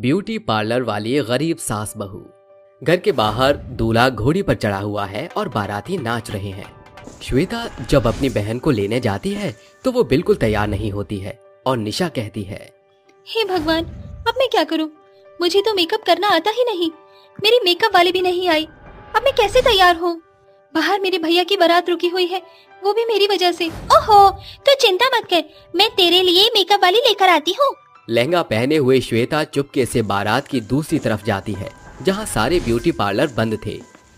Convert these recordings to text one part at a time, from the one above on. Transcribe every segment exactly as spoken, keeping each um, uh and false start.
Beauty parlour वाली गरीब सास बहू। घर के बाहर दूल्हा घोड़ी पर चढ़ा हुआ है और बाराती नाच रहे हैं। श्वेता जब अपनी बहन को लेने जाती है तो वो बिल्कुल तैयार नहीं होती है और निशा कहती है, हे भगवान, अब मैं क्या करूं? मुझे तो मेकअप करना आता ही नहीं। मेरी मेकअप वाली भी नहीं आई। अब मैं कैसे तैयार हूं? बाहर मेरे भैया की बारात रुकी हुई है, वो भी मेरी वजह से। ओहो, तो चिंता मत कर, मैं तेरे लिए मेकअप वाली लेकर आती हूँ। लहंगा पहने हुए श्वेता चुपके से बारात की दूसरी तरफ जाती है जहाँ सारे ब्यूटी पार्लर बंद थे।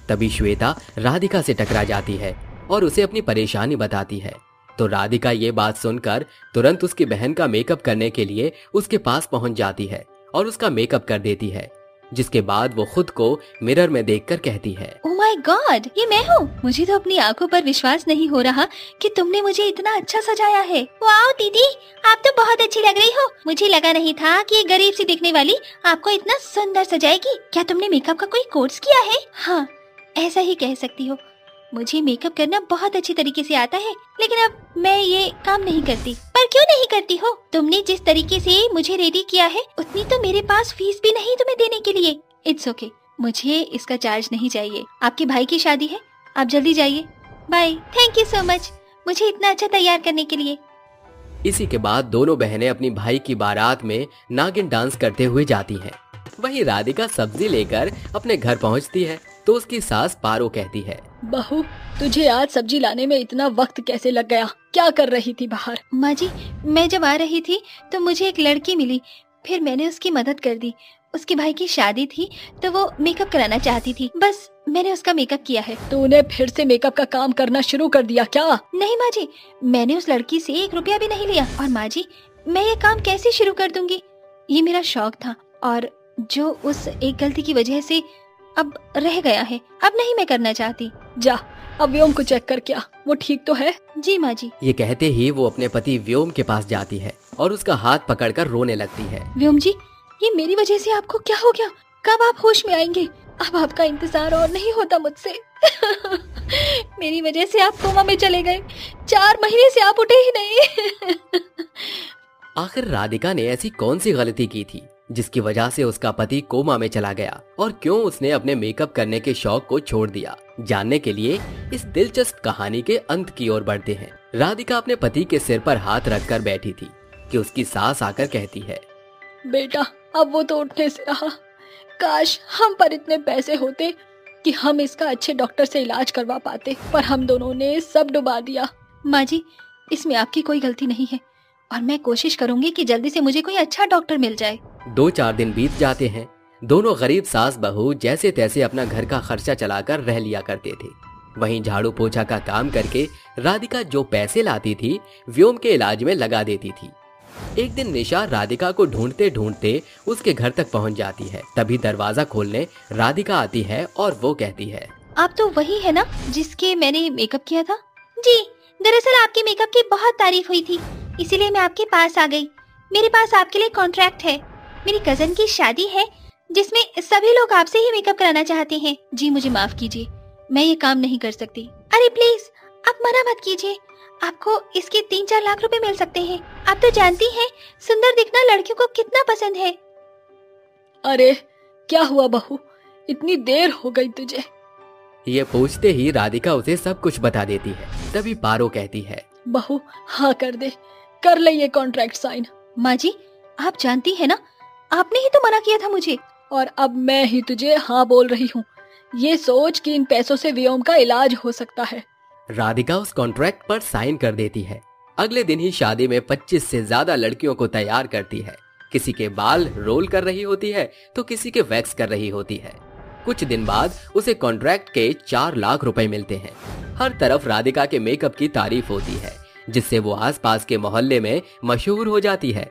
तभी श्वेता राधिका से टकरा जाती है और उसे अपनी परेशानी बताती है। तो राधिका ये बात सुनकर तुरंत उसकी बहन का मेकअप करने के लिए उसके पास पहुंच जाती है और उसका मेकअप कर देती है, जिसके बाद वो खुद को मिरर में देखकर कहती है, ओह माय गॉड, ये मैं हूँ। मुझे तो अपनी आंखों पर विश्वास नहीं हो रहा कि तुमने मुझे इतना अच्छा सजाया है। वाओ दीदी, आप तो बहुत अच्छी लग रही हो। मुझे लगा नहीं था कि ये गरीब सी दिखने वाली आपको इतना सुंदर सजाएगी। क्या तुमने मेकअप का कोई कोर्स किया है? हाँ, ऐसा ही कह सकती हो। मुझे मेकअप करना बहुत अच्छी तरीके से आता है, लेकिन अब मैं ये काम नहीं करती। पर क्यों नहीं करती हो? तुमने जिस तरीके से मुझे रेडी किया है उतनी तो मेरे पास फीस भी नहीं तुम्हें देने के लिए। इट्स ओके, मुझे इसका चार्ज नहीं चाहिए। आपके भाई की शादी है, आप जल्दी जाइए। Bye. Thank you so much, मुझे इतना अच्छा तैयार करने के लिए। इसी के बाद दोनों बहनें अपनी भाई की बारात में नागिन डांस करते हुए जाती है। वहीं राधिका सब्जी लेकर अपने घर पहुँचती है तो उसकी सास पारो कहती है, बहू, तुझे आज सब्जी लाने में इतना वक्त कैसे लग गया? क्या कर रही थी बाहर? माँ जी, मैं जब आ रही थी तो मुझे एक लड़की मिली, फिर मैंने उसकी मदद कर दी। उसके भाई की शादी थी तो वो मेकअप कराना चाहती थी, बस मैंने उसका मेकअप किया है। तूने फिर से मेकअप का काम करना शुरू कर दिया क्या? नहीं माँ जी, मैंने उस लड़की से एक रुपया भी नहीं लिया। और माँ जी, मैं ये काम कैसे शुरू कर दूंगी? ये मेरा शौक था और जो उस एक गलती की वजह से अब रह गया है, अब नहीं मैं करना चाहती। जा, अब व्योम को चेक कर, क्या वो ठीक तो है? जी माँ जी। ये कहते ही वो अपने पति व्योम के पास जाती है और उसका हाथ पकड़कर रोने लगती है। व्योम जी, ये मेरी वजह से आपको क्या हो गया? कब आप होश में आएंगे? अब आपका इंतजार और नहीं होता मुझसे। मेरी वजह से आप कोमा में चले गए, चार महीने से आप उठे ही नहीं। आखिर राधिका ने ऐसी कौन सी गलती की थी जिसकी वजह से उसका पति कोमा में चला गया, और क्यों उसने अपने मेकअप करने के शौक को छोड़ दिया? जानने के लिए इस दिलचस्प कहानी के अंत की ओर बढ़ते हैं। राधिका अपने पति के सिर पर हाथ रखकर बैठी थी कि उसकी सास आकर कहती है, बेटा, अब वो तो उठने से रहा। काश हम पर इतने पैसे होते कि हम इसका अच्छे डॉक्टर से इलाज करवा पाते, पर हम दोनों ने सब डुबा दिया। माँ जी, इसमें आपकी कोई गलती नहीं है और मैं कोशिश करूंगी कि जल्दी से मुझे कोई अच्छा डॉक्टर मिल जाए। दो चार दिन बीत जाते हैं। दोनों गरीब सास बहू जैसे तैसे अपना घर का खर्चा चलाकर रह लिया करते थे। वहीं झाड़ू पोछा का काम करके राधिका जो पैसे लाती थी व्योम के इलाज में लगा देती थी। एक दिन निशा राधिका को ढूंढते ढूंढते उसके घर तक पहुंच जाती है। तभी दरवाजा खोलने राधिका आती है और वो कहती है, आप तो वही है ना जिसके मैंने मेकअप किया था? जी, दरअसल आपके मेकअप की बहुत तारीफ हुई थी, इसीलिए मैं आपके पास आ गई। मेरे पास आपके लिए कॉन्ट्रैक्ट है। मेरी कजन की शादी है जिसमें सभी लोग आपसे ही मेकअप कराना चाहते हैं। जी, मुझे माफ कीजिए, मैं ये काम नहीं कर सकती। अरे प्लीज, आप मना मत कीजिए, आपको इसके तीन चार लाख रुपए मिल सकते हैं। आप तो जानती हैं सुंदर दिखना लड़कियों को कितना पसंद है। अरे क्या हुआ बहू, इतनी देर हो गई तुझे? ये पूछते ही राधिका उसे सब कुछ बता देती है। तभी पारो कहती है, बहू हाँ कर दे, कर ले ये कॉन्ट्रैक्ट साइन। माँ जी, आप जानती है ना आपने ही तो मना किया था मुझे, और अब मैं ही तुझे हाँ बोल रही हूँ, ये सोच कि इन पैसों से व्योम का इलाज हो सकता है। राधिका उस कॉन्ट्रैक्ट पर साइन कर देती है। अगले दिन ही शादी में पच्चीस से ज्यादा लड़कियों को तैयार करती है। किसी के बाल रोल कर रही होती है तो किसी के वैक्स कर रही होती है। कुछ दिन बाद उसे कॉन्ट्रैक्ट के चार लाख रुपए मिलते हैं। हर तरफ राधिका के मेकअप की तारीफ होती है जिससे वो आसपास के मोहल्ले में मशहूर हो जाती है।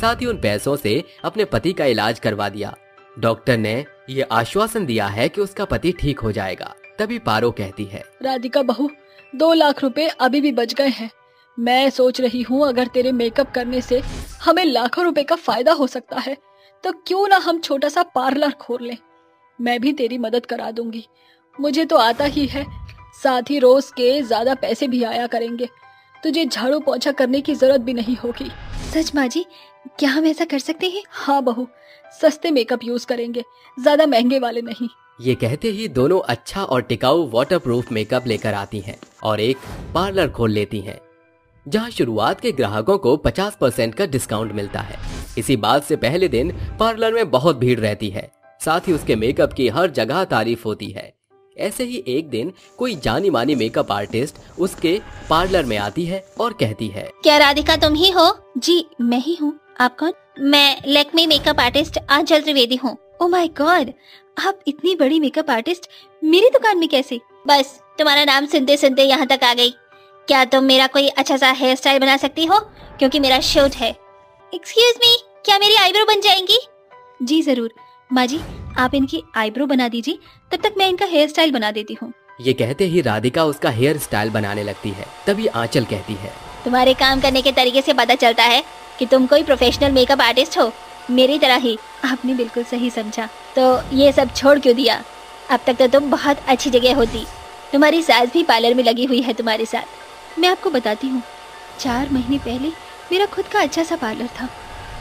साथ ही उन पैसों से अपने पति का इलाज करवा दिया। डॉक्टर ने ये आश्वासन दिया है कि उसका पति ठीक हो जाएगा। तभी पारो कहती है, राधिका बहू, दो लाख रुपए अभी भी बच गए हैं। मैं सोच रही हूँ अगर तेरे मेकअप करने से हमें लाखों रुपए का फायदा हो सकता है तो क्यों ना हम छोटा सा पार्लर खोल लें। मैं भी तेरी मदद करा दूंगी, मुझे तो आता ही है, साथ ही रोज के ज्यादा पैसे भी आया करेंगे। तुझे झाड़ू पोछा करने की जरूरत भी नहीं होगी। सच माँ जी, क्या हम ऐसा कर सकते हैं? हाँ बहू, सस्ते मेकअप यूज करेंगे, ज्यादा महंगे वाले नहीं। ये कहते ही दोनों अच्छा और टिकाऊ वाटरप्रूफ मेकअप लेकर आती हैं और एक पार्लर खोल लेती हैं, जहां शुरुआत के ग्राहकों को पचास परसेंट का डिस्काउंट मिलता है। इसी बात से पहले दिन पार्लर में बहुत भीड़ रहती है, साथ ही उसके मेकअप की हर जगह तारीफ होती है। ऐसे ही एक दिन कोई जानी मानी मेकअप आर्टिस्ट उसके पार्लर में आती है और कहती है, क्या राधिका तुम ही हो? जी मैं ही हूँ। आप कौन? मैं लक्मे मेकअप आर्टिस्ट अंजलि द्विवेदी हूँ। ओह माय गॉड, आप इतनी बड़ी मेकअप आर्टिस्ट मेरी दुकान में कैसे? बस तुम्हारा नाम सुनते सुनते यहाँ तक आ गई। क्या तुम मेरा कोई अच्छा सा हेयर स्टाइल बना सकती हो, क्योंकि मेरा शूट है। एक्सक्यूज मी, क्या मेरी आईब्रो बन जाएंगी? जी जरूर माँ जी, आप इनकी आईब्रो बना दीजिए, तब तक मैं इनका हेयर स्टाइल बना देती हूँ। ये कहते ही राधिका उसका हेयर स्टाइल बनाने लगती है। तभी आंचल कहती है, तुम्हारे काम करने के तरीके से पता चलता है कि तुम कोई प्रोफेशनल मेकअप आर्टिस्ट हो, मेरी तरह ही। आपने बिल्कुल सही समझा, तो ये सब छोड़ क्यों दिया? अब तक तो तुम बहुत अच्छी जगह होती। तुम्हारी सास भी पार्लर में लगी हुई है तुम्हारे साथ। मैं आपको बताती हूँ, चार महीने पहले मेरा खुद का अच्छा सा पार्लर था।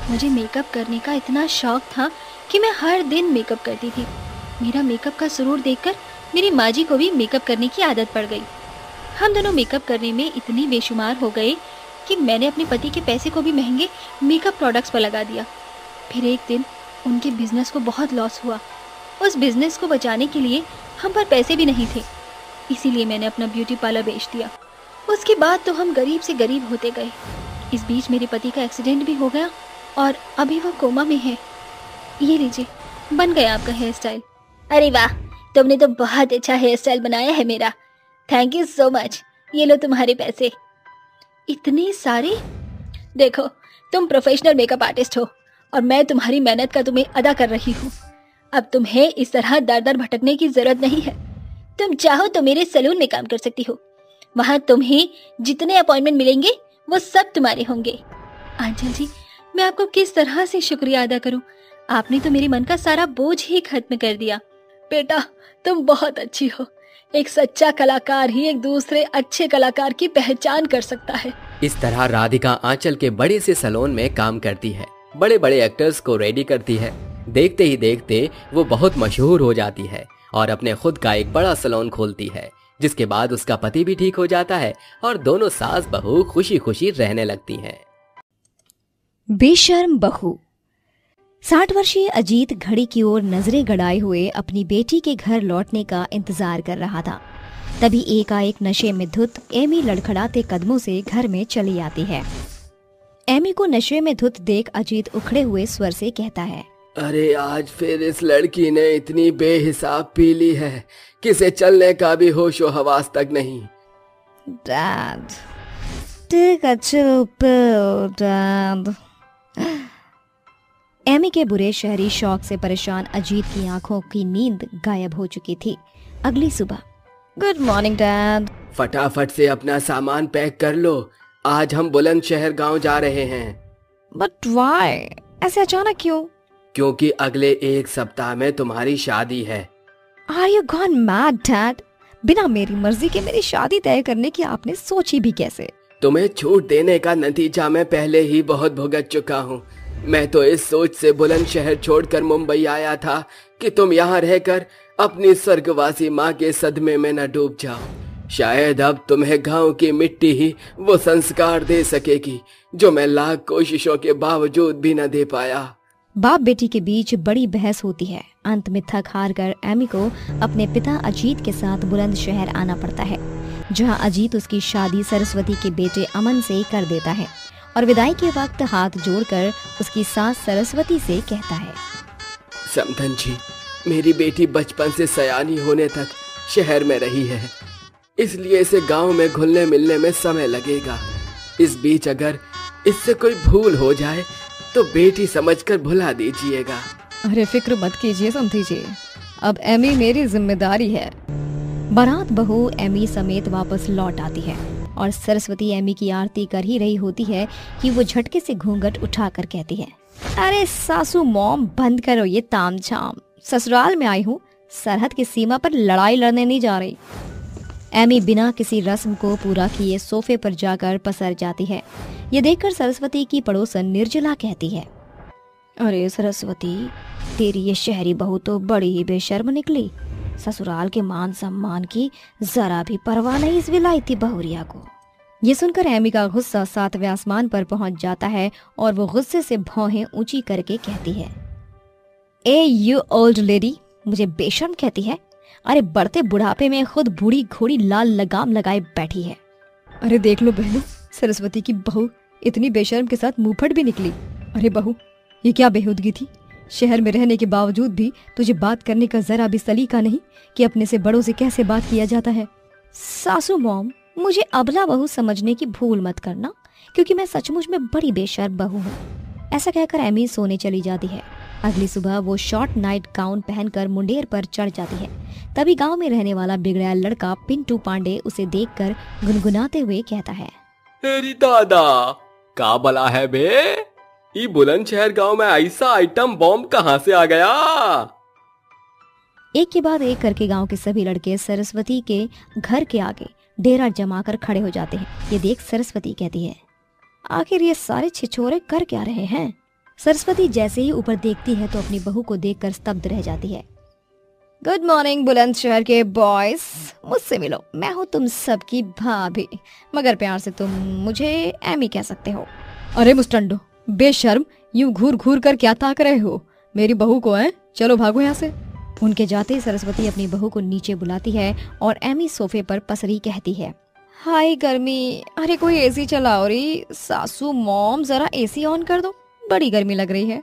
मुझे मेकअप करने का इतना शौक था कि मैं हर दिन मेकअप करती थी। मेरा मेकअप का सुरूर देखकर मेरी माँ जी को भी मेकअप करने की आदत पड़ गई। हम दोनों मेकअप करने में इतने बेशुमार हो गए कि मैंने अपने पति के पैसे को भी महंगे मेकअप प्रोडक्ट्स पर लगा दिया। फिर एक दिन उनके बिजनेस को बहुत लॉस हुआ। उस बिजनेस को बचाने के लिए हम पर पैसे भी नहीं थे, इसीलिए मैंने अपना ब्यूटी पार्लर बेच दिया। उसके बाद तो हम गरीब से गरीब होते गए। इस बीच मेरे पति का एक्सीडेंट भी हो गया और अभी वो कोमा में है। ये लीजिए, बन गया आपका हेयर स्टाइल। अरे वाह, तुमने तो बहुत अच्छा हेयर स्टाइल बनाया है मेरा। थैंक यू सो मच, ये लो तुम्हारे पैसे। इतने सारे? देखो, तुम प्रोफेशनल मेकअप आर्टिस्ट हो और मैं तुम्हारी मेहनत का तुम्हें अदा कर रही हूँ। अब तुम्हें इस तरह दर दर भटकने की जरूरत नहीं है। तुम चाहो तो मेरे सैलून में काम कर सकती हो, वहाँ तुम्हें जितने अपॉइंटमेंट मिलेंगे वो सब तुम्हारे होंगे। आंचल जी, मैं आपको किस तरह से शुक्रिया अदा करूँ? आपने तो मेरे मन का सारा बोझ ही खत्म कर दिया। बेटा, तुम बहुत अच्छी हो। एक सच्चा कलाकार ही एक दूसरे अच्छे कलाकार की पहचान कर सकता है। इस तरह राधिका आंचल के बड़े से सैलून में काम करती है, बड़े बड़े एक्टर्स को रेडी करती है। देखते ही देखते वो बहुत मशहूर हो जाती है और अपने खुद का एक बड़ा सैलून खोलती है, जिसके बाद उसका पति भी ठीक हो जाता है और दोनों सास बहू खुशी खुशी रहने लगती हैं। बेशर्म बहू। साठ वर्षीय अजीत घड़ी की ओर नजरें गड़ाए हुए अपनी बेटी के घर लौटने का इंतजार कर रहा था। तभी एकाएक नशे में धुत एमी लड़खड़ाते कदमों से घर में चली आती है। एमी को नशे में धुत देख अजीत उखड़े हुए स्वर से कहता है, अरे आज फिर इस लड़की ने इतनी बेहिसाब पी ली है कि इसे चलने का भी होशो हवास तक नहीं। Dad, take a chill pill, dad. Amy के बुरे शहरी शौक से परेशान अजीत की आंखों की नींद गायब हो चुकी थी। अगली सुबह, गुड मॉर्निंग डैड। फटाफट से अपना सामान पैक कर लो, आज हम बुलंदशहर गांव जा रहे हैं। But why? ऐसे अचानक क्यों? क्योंकि अगले एक सप्ताह में तुम्हारी शादी है। Are you gone mad dad? बिना मेरी मर्जी के मेरी शादी तय करने की आपने सोची भी कैसे? तुम्हें छूट देने का नतीजा मैं पहले ही बहुत भुगत चुका हूँ। मैं तो इस सोच से बुलंदशहर छोड़कर मुंबई आया था कि तुम यहाँ रहकर अपनी स्वर्गवासी माँ के सदमे में न डूब जाओ। शायद अब तुम्हें गांव की मिट्टी ही वो संस्कार दे सकेगी जो मैं लाख कोशिशों के बावजूद भी न दे पाया। बाप बेटी के बीच बड़ी बहस होती है। अंत में थक हार कर एमी को अपने पिता अजीत के साथ बुलंदशहर आना पड़ता है, जहाँ अजीत उसकी शादी सरस्वती के बेटे अमन से कर देता है और विदाई के वक्त हाथ जोड़कर उसकी सास सरस्वती से कहता है, समधन जी, मेरी बेटी बचपन से सयानी होने तक शहर में रही है, इसलिए इसे गांव में घुलने मिलने में समय लगेगा। इस बीच अगर इससे कोई भूल हो जाए तो बेटी समझकर भुला दीजिएगा। अरे फिक्र मत कीजिए समधी जी, अब एमी मेरी जिम्मेदारी है। बारात बहू एमी समेत वापस लौट आती है और सरस्वती एमी की आरती कर ही रही होती है कि वो झटके से घूंघट उठाकर कहती है, अरे सासू मॉम, बंद करो ये तामझाम। ससुराल में आई हूँ, सरहद की सीमा पर लड़ाई लड़ने नहीं जा रही। एमी बिना किसी रस्म को पूरा किए सोफे पर जाकर पसर जाती है। ये देखकर सरस्वती की पड़ोसन निर्जला कहती है, अरे सरस्वती, तेरी ये शहरी बहू तो बड़ी ही बेशर्म निकली। ससुराल के मान सम्मान की जरा भी परवाह नहीं इस विलायती बहुरिया को। ये सुनकर हेमी का गुस्सा सातवें आसमान पर पहुंच जाता है और वो गुस्से से भौहें ऊंची करके कहती है, ए यू ओल्ड लेडी, मुझे बेशर्म कहती है? अरे बढ़ते बुढ़ापे में खुद बूढ़ी घोड़ी लाल लगाम लगाए बैठी है। अरे देख लो बहनों, सरस्वती की बहू इतनी बेशर्म के साथ मुंहफट भी निकली। अरे बहू, ये क्या बेहूदगी थी? शहर में रहने के बावजूद भी तुझे बात करने का जरा भी सलीका नहीं कि अपने से बड़ों से कैसे बात किया जाता है। सासू मॉम, मुझे अबला बहू समझने की भूल मत करना, क्योंकि मैं सचमुच में बड़ी बेशर्म बहू हूँ। ऐसा कहकर एमी सोने चली जाती है। अगली सुबह वो शॉर्ट नाइट गाउन पहनकर मुंडेर पर चढ़ जाती है। तभी गांव में रहने वाला बिगड़ाया लड़का पिंटू पांडे उसे देखकर गुनगुनाते हुए कहता है, हेरी दादा, का बला है बे, ये बुलंदशहर गांव में ऐसा आइटम बॉम्ब कहां से आ गया? एक के बाद एक करके गांव के सभी लड़के सरस्वती के घर के आगे डेरा जमा कर खड़े हो जाते हैं। ये देख सरस्वती कहती है, आखिर ये सारे छिछोरे कर क्या रहे हैं? सरस्वती जैसे ही ऊपर देखती है तो अपनी बहू को देखकर स्तब्ध रह जाती है। गुड मॉर्निंग बुलंदशहर के बॉयज, मुझसे मिलो, मैं हूँ तुम सबकी भाभी, मगर प्यार से तुम मुझे एमी कह सकते हो। अरे मुस्टंडो बेशर्म, यूं घूर घूर कर क्या ताक रहे हो मेरी बहू को, हैं? चलो भागो यहाँ से। उनके जाते ही सरस्वती अपनी बहू को नीचे बुलाती है और एमी सोफे पर पसरी कहती है, हाय गर्मी, अरे कोई एसी चलाओ री, सासू मॉम जरा एसी ऑन कर दो, बड़ी गर्मी लग रही है।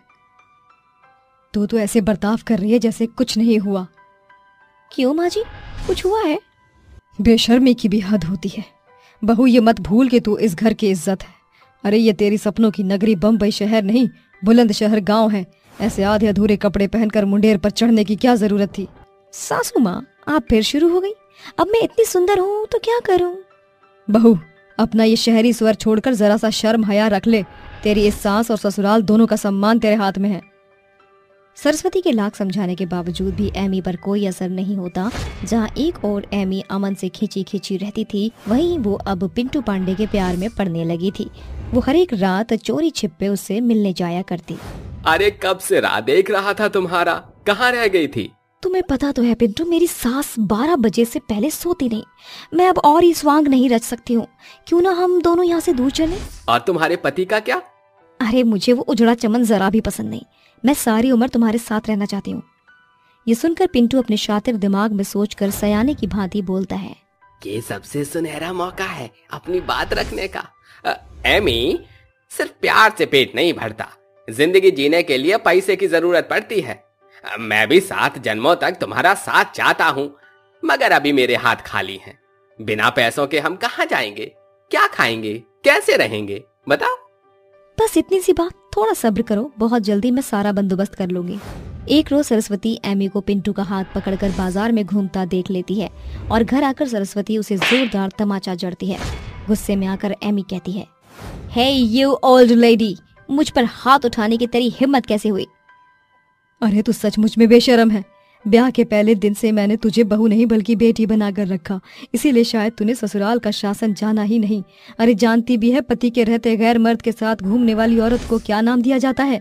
तू तो ऐसे बर्ताव कर रही है जैसे कुछ नहीं हुआ। क्यों माँ जी, कुछ हुआ है? बेशर्मी की भी हद होती है बहू, ये मत भूल के तू इस घर की इज्जत है। अरे ये तेरी सपनों की नगरी बम्बई शहर नहीं, बुलंदशहर गांव है। ऐसे आधे अधूरे कपड़े पहनकर मुंडेर पर चढ़ने की क्या जरूरत थी? सासू माँ, आप फिर शुरू हो गई, अब मैं इतनी सुंदर हूँ तो क्या करूँ? बहू, अपना ये शहरी स्वर छोड़कर जरा सा शर्म हया रख ले। तेरी इस सास और ससुराल दोनों का सम्मान तेरे हाथ में है। सरस्वती के लाख समझाने के बावजूद भी एमी पर कोई असर नहीं होता। जहाँ एक और एमी अमन से खींची खींची रहती थी, वहीं वो अब पिंटू पांडे के प्यार में पड़ने लगी थी। वो हर एक रात चोरी छिपे उससे मिलने जाया करती। अरे कब से राह देख रहा था तुम्हारा, कहाँ रह गई थी? तुम्हें पता तो है पिंटू, मेरी सास बारह बजे से पहले सोती नहीं। मैं अब और इस वांग नहीं रच सकती हूँ। क्यों ना हम दोनों यहाँ से दूर चले? और तुम्हारे पति का क्या? अरे मुझे वो उजड़ा चमन जरा भी पसंद नहीं, मैं सारी उम्र तुम्हारे साथ रहना चाहती हूँ। ये सुनकर पिंटू अपने शातिर दिमाग में सोचकर सयाने की भांति बोलता है, ये सबसे सुनहरा मौका है अपनी बात रखने का। आ, एमी, सिर्फ प्यार से पेट नहीं भरता, जिंदगी जीने के लिए पैसे की जरूरत पड़ती है। आ, मैं भी सात जन्मों तक तुम्हारा साथ चाहता हूँ, मगर अभी मेरे हाथ खाली है। बिना पैसों के हम कहाँ जाएंगे, क्या खाएंगे, कैसे रहेंगे, बताओ? बस इतनी सी बात, थोड़ा सब्र करो, बहुत जल्दी मैं सारा बंदोबस्त कर लूंगी। एक रोज सरस्वती एमी को पिंटू का हाथ पकड़कर बाजार में घूमता देख लेती है और घर आकर सरस्वती उसे जोरदार तमाचा जड़ती है। गुस्से में आकर एमी कहती है, हे यू ओल्ड लेडी, मुझ पर हाथ उठाने की तेरी हिम्मत कैसे हुई? अरे तू सचमुच में बेशरम है। ब्याह के पहले दिन से मैंने तुझे बहू नहीं बल्कि बेटी बनाकर रखा, इसीलिए शायद तूने ससुराल का शासन जाना ही नहीं। अरे जानती भी है पति के रहते गैर मर्द के साथ घूमने वाली औरत को क्या नाम दिया जाता है?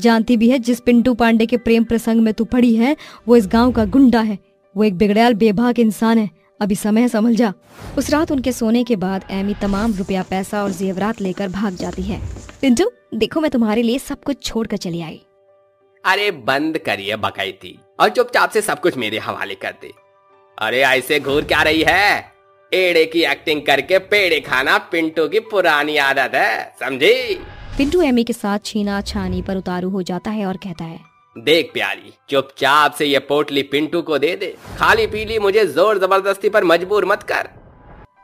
जानती भी है जिस पिंटू पांडे के प्रेम प्रसंग में तू पड़ी है वो इस गांव का गुंडा है, वो एक बिगड़ैल बेभाग इंसान है। अभी समय समझ जा। उस रात उनके सोने के बाद एमी तमाम रुपया पैसा और जेवरात लेकर भाग जाती है। पिंटू देखो, मैं तुम्हारे लिए सब कुछ छोड़ कर चली आई। अरे बंद करिए बकैती और चुपचाप से सब कुछ मेरे हवाले कर दे। अरे ऐसे घूर क्या रही है? एड़े की एक्टिंग करके पेड़े खाना पिंटू की पुरानी आदत है, समझी? पिंटू एमी के साथ छीना छानी पर उतारू हो जाता है और कहता है, देख प्यारी, चुपचाप से ये पोटली पिंटू को दे दे, खाली पीली मुझे जोर जबरदस्ती पर मजबूर मत कर।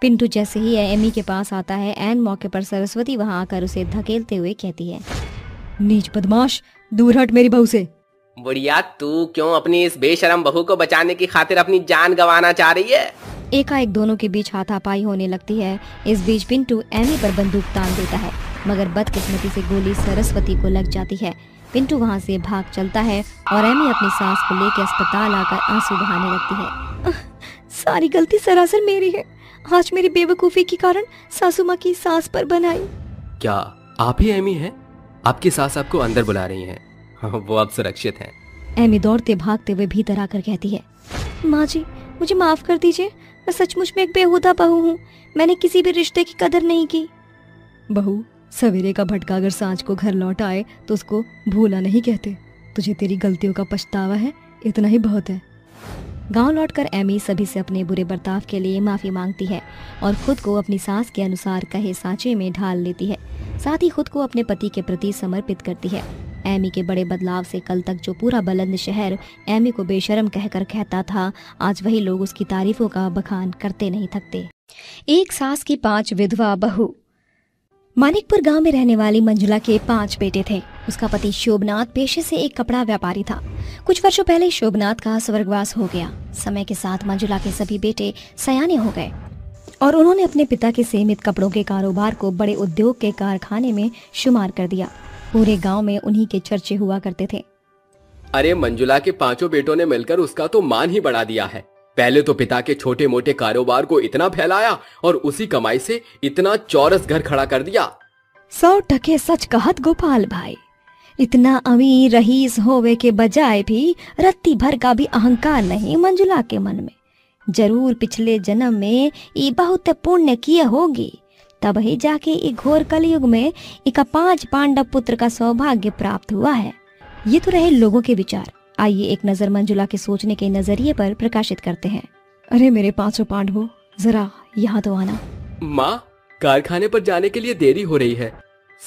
पिंटू जैसे ही एमी के पास आता है, ऐन मौके पर सरस्वती वहाँ आकर उसे धकेलते हुए कहती है, नीच बदमाश, दूर हट मेरी बहू से। बुढ़िया, तू क्यों अपनी इस बेशरम बहू को बचाने की खातिर अपनी जान गंवाना चाह रही है? एकाएक दोनों के बीच हाथापाई होने लगती है। इस बीच पिंटू एमी पर बंदूक तान देता है, मगर बदकिस्मती से गोली सरस्वती को लग जाती है। पिंटू वहां से भाग चलता है और एमी अपनी सास को लेकर अस्पताल आकर आंसू बहाने लगती है। सारी गलती सरासर मेरी है, आज मेरी बेवकूफ़ी के कारण सासू माँ की सास पर बनाई। क्या आप ही एमी है? आपकी सास आपको अंदर बुला रही है। वो अब सुरक्षित हैं। एमी दौड़ते भागते हुए भीतर आकर कहती है, माँ जी मुझे माफ कर दीजिए, मैं सचमुच में एक बेहुदा बहू हूँ, मैंने किसी भी रिश्ते की कदर नहीं की। बहू, सवेरे का भटका अगर सांझ को घर लौट आए तो उसको भूला नहीं कहते। तुझे तेरी गलतियों का पछतावा है, इतना ही बहुत है। गांव लौटकर एमी सभी से अपने बुरे बर्ताव के लिए माफ़ी मांगती है और खुद को अपनी सास के अनुसार कहे सांचे में ढाल लेती है, साथ ही खुद को अपने पति के प्रति समर्पित करती है। एमी के बड़े बदलाव से कल तक जो पूरा बुलंद शहर एमी को बेशरम कहकर कहता था, आज वही लोग उसकी तारीफों का बखान करते नहीं थकते। एक सास की पांच विधवा बहू। मानिकपुर गांव में रहने वाली मंजुला के पांच बेटे थे। उसका पति शोभनाथ पेशे से एक कपड़ा व्यापारी था। कुछ वर्षों पहले शोभनाथ का स्वर्गवास हो गया। समय के साथ मंजुला के सभी बेटे सयाने हो गए और उन्होंने अपने पिता के सीमित कपड़ों के कारोबार को बड़े उद्योग के कारखाने में शुमार कर दिया। पूरे गांव में उन्हीं के चर्चे हुआ करते थे। अरे मंजुला के पांचों बेटों ने मिलकर उसका तो मान ही बढ़ा दिया है। पहले तो पिता के छोटे मोटे कारोबार को इतना फैलाया और उसी कमाई से इतना चौरस घर खड़ा कर दिया। सौ टके सच कहत गोपाल भाई, इतना अमीर रहीस होवे के बजाय भी रत्ती भर का भी अहंकार नहीं मंजुला के मन में। जरूर पिछले जन्म में ये बहुत पुण्य किए होगी, तब ही जाके इस घोर कलयुग में इका पांच पांडव पुत्र का सौभाग्य प्राप्त हुआ है। ये तो रहे लोगों के विचार। आइए एक नजर मंजुला के सोचने के नजरिए पर प्रकाशित करते हैं। अरे मेरे पांचों पांडवों, जरा यहाँ तो आना। माँ, कारखाने पर जाने के लिए देरी हो रही है,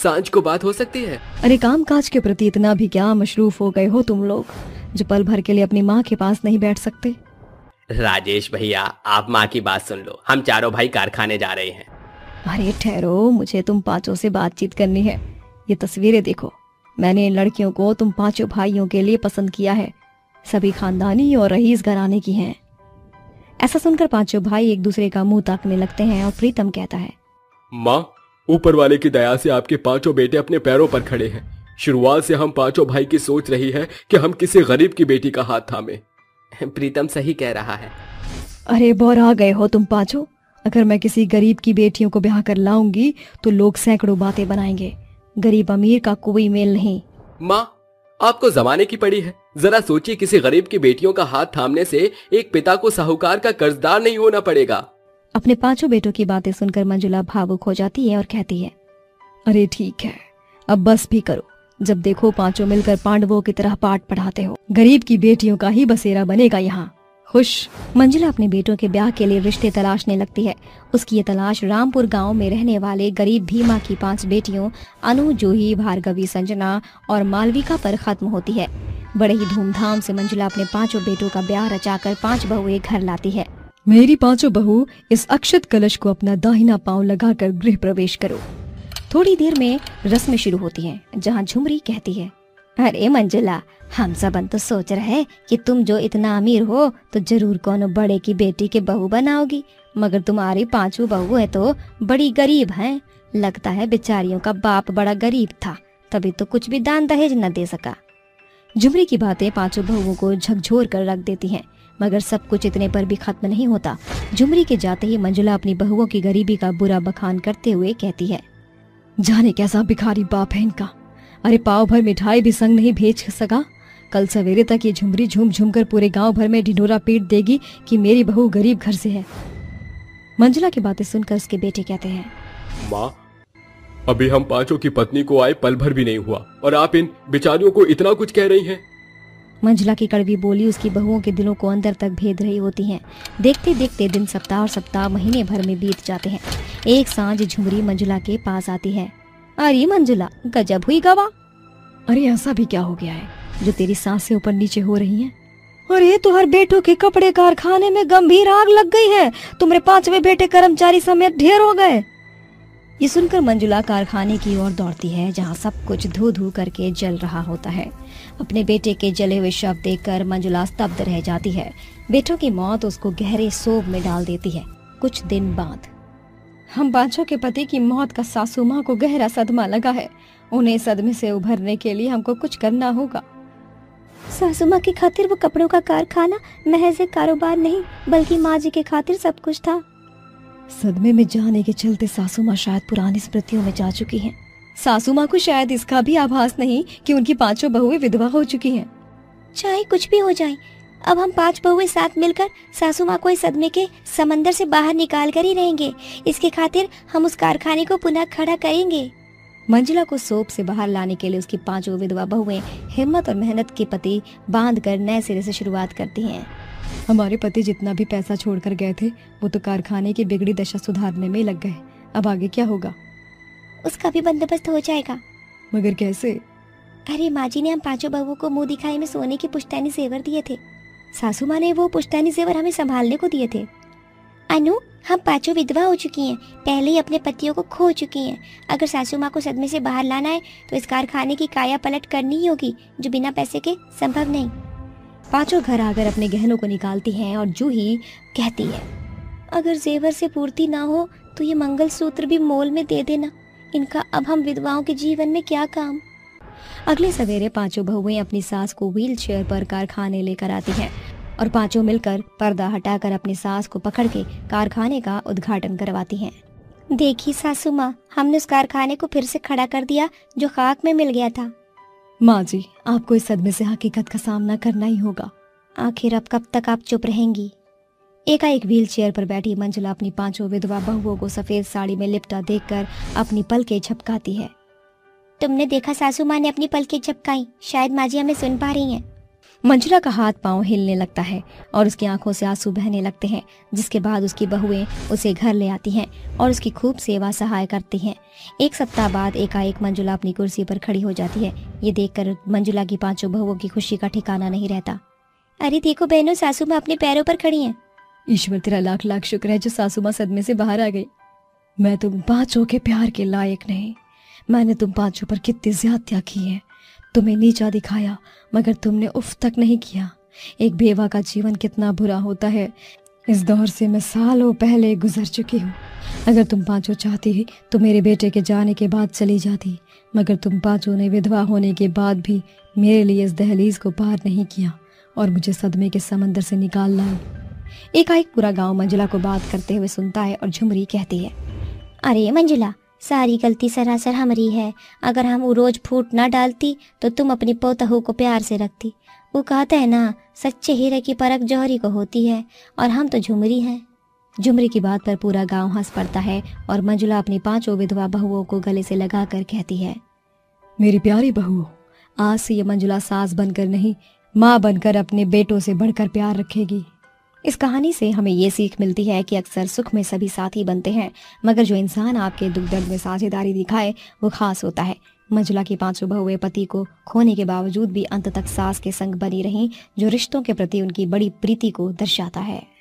सांझ को बात हो सकती है। अरे काम काज के प्रति इतना भी क्या मशरूफ हो गए हो तुम लोग, जो पल भर के लिए अपनी माँ के पास नहीं बैठ सकते। राजेश भैया, आप माँ की बात सुन लो, हम चारों भाई कारखाने जा रहे हैं। अरे ठहरो, मुझे तुम पांचों से बातचीत करनी है। ये तस्वीरें देखो, मैंने इन लड़कियों को तुम पांचों भाइयों के लिए पसंद किया है। सभी खानदानी और रईस घराने की हैं। ऐसा सुनकर पांचों भाई एक दूसरे का मुंह ताकने लगते हैं और प्रीतम कहता है, माँ, ऊपर वाले की दया से आपके पांचों बेटे अपने पैरों पर खड़े हैं। शुरुआत से हम पांचों भाई की सोच रही है कि हम किसी गरीब की बेटी का हाथ थामे। प्रीतम सही कह रहा है। अरे बोरा गए हो तुम पांचों, अगर मैं किसी गरीब की बेटियों को ब्याह कर लाऊंगी तो लोग सैकड़ों बातें बनाएंगे। गरीब अमीर का कोई मेल नहीं। माँ, आपको जमाने की पड़ी है। जरा सोचिए, किसी गरीब की बेटियों का हाथ थामने से एक पिता को साहूकार का कर्जदार नहीं होना पड़ेगा। अपने पांचों बेटों की बातें सुनकर मंजुला भावुक हो जाती है और कहती है, अरे ठीक है, अब बस भी करो। जब देखो पांचों मिलकर पांडवों की तरह पाठ पढ़ाते हो, गरीब की बेटियों का ही बसेरा बनेगा यहाँ। खुश। मंजुला अपने बेटों के ब्याह के लिए रिश्ते तलाशने लगती है। उसकी ये तलाश रामपुर गांव में रहने वाले गरीब भीमा की पांच बेटियों अनु, जूही, भार्गवी, संजना और मालविका पर खत्म होती है। बड़े ही धूमधाम से मंजुला अपने पांचों बेटों का ब्याह रचाकर पांच बहुएं घर लाती है। मेरी पांचों बहू, इस अक्षत कलश को अपना दाहिना पाँव लगाकर गृह प्रवेश करो। थोड़ी देर में रस्म शुरू होती है, जहाँ झुमरी कहती है, अरे मंजुला, हम सबन तो सोच रहे कि तुम जो इतना अमीर हो तो जरूर कोनो बड़े की बेटी के बहू बनाओगी, मगर तुम्हारी पांचों बहुएं तो बड़ी गरीब हैं। लगता है बेचारियों का बाप बड़ा गरीब था, तभी तो कुछ भी दान दहेज न दे सका। झुमरी की बातें पांचों बहुओं को झकझोर कर रख देती हैं, मगर सब कुछ इतने पर भी खत्म नहीं होता। झुमरी के जाते ही मंजुला अपनी बहुओं की गरीबी का बुरा बखान करते हुए कहती है, जाने कैसा भिखारी बाप है इनका। अरे पाव भर मिठाई भी संग नहीं भेज सका। कल सवेरे तक ये झुमरी झूम झूम कर पूरे गांव भर में ढिढोरा पीट देगी कि मेरी बहू गरीब घर से है। मंजुला की बातें सुनकर उसके बेटे कहते हैं, माँ, अभी हम पांचों की पत्नी को आए पल भर भी नहीं हुआ और आप इन बेचारियों को इतना कुछ कह रही हैं। मंजुला की कड़वी बोली उसकी बहुओं के दिलों को अंदर तक भेद रही होती है। देखते देखते दिन सप्ताह और सप्ताह महीने भर में बीत जाते हैं। एक सांझ झुमरी मंजुला के पास आती है। अरे मंजुला, गजब हुई गवा। अरे ऐसा भी क्या हो गया है जो तेरी सांस से ऊपर नीचे हो रही है। अरे तो हर बेटों के कपड़े कारखाने में गंभीर आग लग गई है, तुम्हारे पांचवे बेटे कर्मचारी समेत ढेर हो गए। ये सुनकर मंजुला कारखाने की ओर दौड़ती है, जहाँ सब कुछ धू धू करके जल रहा होता है। अपने बेटे के जले हुए शव देखकर मंजुला स्तब्ध रह जाती है। बेटों की मौत उसको गहरे शोक में डाल देती है। कुछ दिन बाद, हम पांचों के पति की मौत का सासू माँ को गहरा सदमा लगा है। उन्हें सदमे से उभरने के लिए हमको कुछ करना होगा। सासू माँ की खातिर वो कपड़ों का कारखाना महज एक कारोबार नहीं, बल्कि माँ जी के खातिर सब कुछ था। सदमे में जाने के चलते सासू माँ शायद पुरानी स्मृतियों में जा चुकी हैं। सासू माँ को शायद इसका भी आभास नहीं कि उनकी पांचों बहुएं विधवा हो चुकी हैं। चाहे कुछ भी हो जाए, अब हम पांच बहुएं साथ मिलकर सासू माँ को इस सदमे के समंदर से बाहर निकाल कर ही रहेंगे। इसके खातिर हम उस कारखाने को पुनः खड़ा करेंगे। मंजुला को सोप से बाहर लाने के लिए उसकी पांचों विधवा बहुएं हिम्मत और मेहनत के पति बांध कर नए सिरे से शुरुआत करती हैं। हमारे पति जितना भी पैसा छोड़कर गए थे वो तो कारखाने की बिगड़ी दशा सुधारने में लग गए। अब आगे क्या होगा? उसका भी बंदोबस्त हो जाएगा। मगर कैसे? अरे माँ जी ने हम पांचों बहुओं को मुंह दिखाई में सोने के पुश्तैनी जेवर दिए थे। सासू माँ ने वो पुश्तैनी जेवर हमें संभालने को दिए थे। अनु, हम पांचों विधवा हो चुकी हैं, पहले ही अपने पतियों को खो चुकी हैं। अगर सासू माँ को सदमे से बाहर लाना है तो इस कारखाने की काया पलट करनी ही होगी, जो बिना पैसे के संभव नहीं। पांचों घर आकर अपने गहनों को निकालती हैं और जूही कहती है, अगर जेवर से पूर्ति ना हो तो ये मंगलसूत्र भी मोल में दे देना। इनका अब हम विधवाओं के जीवन में क्या काम। अगले सवेरे पांचों बहुएं अपनी सास को व्हीलचेयर पर कारखाने लेकर आती हैं और पांचों मिलकर पर्दा हटाकर अपनी सास को पकड़ के कारखाने का उद्घाटन करवाती हैं। देखिए सासू माँ, हमने उस कारखाने को फिर से खड़ा कर दिया जो खाक में मिल गया था। माँ जी, आपको इस सदमे से हकीकत का सामना करना ही होगा। आखिर अब कब तक आप चुप रहेंगी? एकाएक व्हील चेयर पर बैठी मंजुला अपनी पांचों विधवा बहुओं को सफेद साड़ी में लिपटा देखकर अपनी पलकें झपकाती है। तुमने देखा, सासू माँ ने अपनी पलकें झपकाई। शायद माँ जी हमें सुन पा रही हैं। मंजुला का हाथ पांव हिलने लगता है और उसकी आंखों से आंसू बहने लगते हैं, जिसके बाद उसकी बहुएं उसे घर ले आती हैं और उसकी खूब सेवा सहाय करती हैं। एक सप्ताह बाद एकाएक मंजुला अपनी कुर्सी पर खड़ी हो जाती है। ये देखकर मंजुला की पांचों बहुओं की खुशी का ठिकाना नहीं रहता। अरे देखो बहनों, सासू माँ अपने पैरों पर खड़ी हैं। ईश्वर तेरा लाख लाख शुक्र है जो सासू माँ सदमे से बाहर आ गई। मैं तुम पांचों के प्यार के लायक नहीं। मैंने तुम पांचों पर कितनी ज्यादतियाँ की है। तुम्हें नीचा दिखाया मगर तुमने उफ तक नहीं किया। एक बेवा का जीवन कितना बुरा होता है, इस दौर से मैं सालों पहले गुजर चुकी हूँ। अगर तुम पांचों चाहती तो मेरे बेटे के जाने के बाद चली जाती, मगर तुम पांचों ने विधवा होने के बाद भी मेरे लिए इस दहलीज को पार नहीं किया और मुझे सदमे के समंदर से निकाल लाए। एकाएक पूरा गांव मंजुला को बात करते हुए सुनता है और झुमरी कहती है, अरे मंजुला, सारी गलती सरासर हमारी है। अगर हम वो रोज फूट ना डालती तो तुम अपनी पोतहू को प्यार से रखती। वो कहते हैं ना, सच्चे हीरे की परख जौहरी को होती है और हम तो झुमरी हैं। झुमरी की बात पर पूरा गांव हंस पड़ता है और मंजुला अपनी पांचों विधवा बहुओं को गले से लगा कर कहती है, मेरी प्यारी बहुओं, आज से ये मंजुला सास बनकर नहीं, माँ बनकर अपने बेटों से बढ़कर प्यार रखेगी। इस कहानी से हमें ये सीख मिलती है कि अक्सर सुख में सभी साथी बनते हैं, मगर जो इंसान आपके दुख दर्द में साझेदारी दिखाए वो खास होता है। मंजुला की पांचों बहुएं पति को खोने के बावजूद भी अंत तक सास के संग बनी रहीं, जो रिश्तों के प्रति उनकी बड़ी प्रीति को दर्शाता है।